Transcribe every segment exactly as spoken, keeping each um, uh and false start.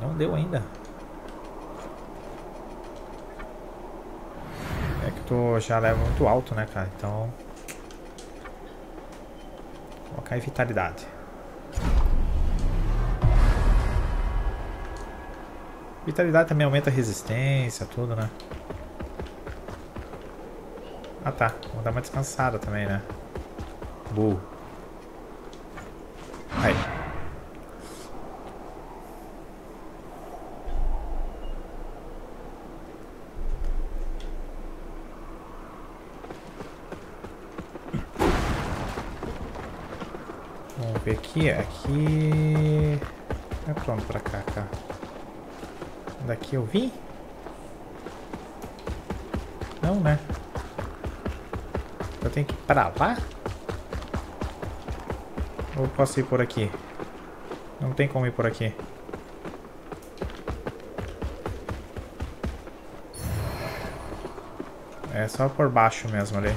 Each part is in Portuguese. Não deu ainda. É que tu já leva muito alto, né, cara? Então... vou colocar em vitalidade. Vitalidade também aumenta a resistência, tudo, né? Ah, tá. Vou dar uma descansada também, né? Burro. Aí. Vamos ver aqui. Aqui... é pronto pra cá, cara. Daqui eu vim? Não, né? Eu tenho que ir pra lá? Ou posso ir por aqui? Não tem como ir por aqui. É só por baixo mesmo ali.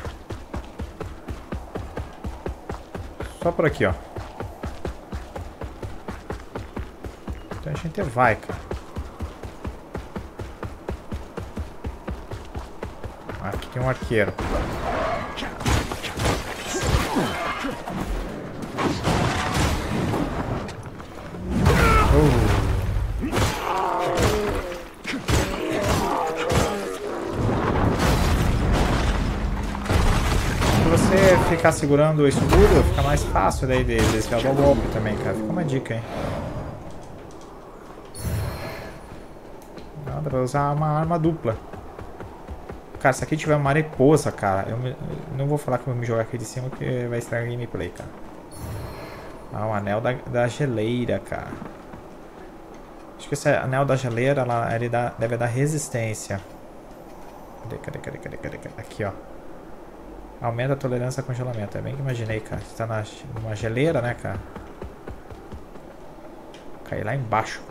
Só por aqui, ó. Então a gente vai, cara. Aqui tem um arqueiro. Ficar segurando o escudo, fica mais fácil daí de desviar o golpe também, cara. Fica uma dica, hein? Dá pra usar uma arma dupla. Cara, se aqui tiver uma mariposa, cara, eu, me, eu não vou falar que eu vou me jogar aqui de cima porque vai estragar gameplay, cara. Ah, o anel da, da geleira, cara. Acho que esse anel da geleira, ela, ele dá, deve dar resistência. Cadê, cadê, cadê, cadê, cadê, cadê? Aqui, ó. Aumenta a tolerância a congelamento. É bem que imaginei, cara. Você tá na, numa geleira, né, cara? Cai lá embaixo.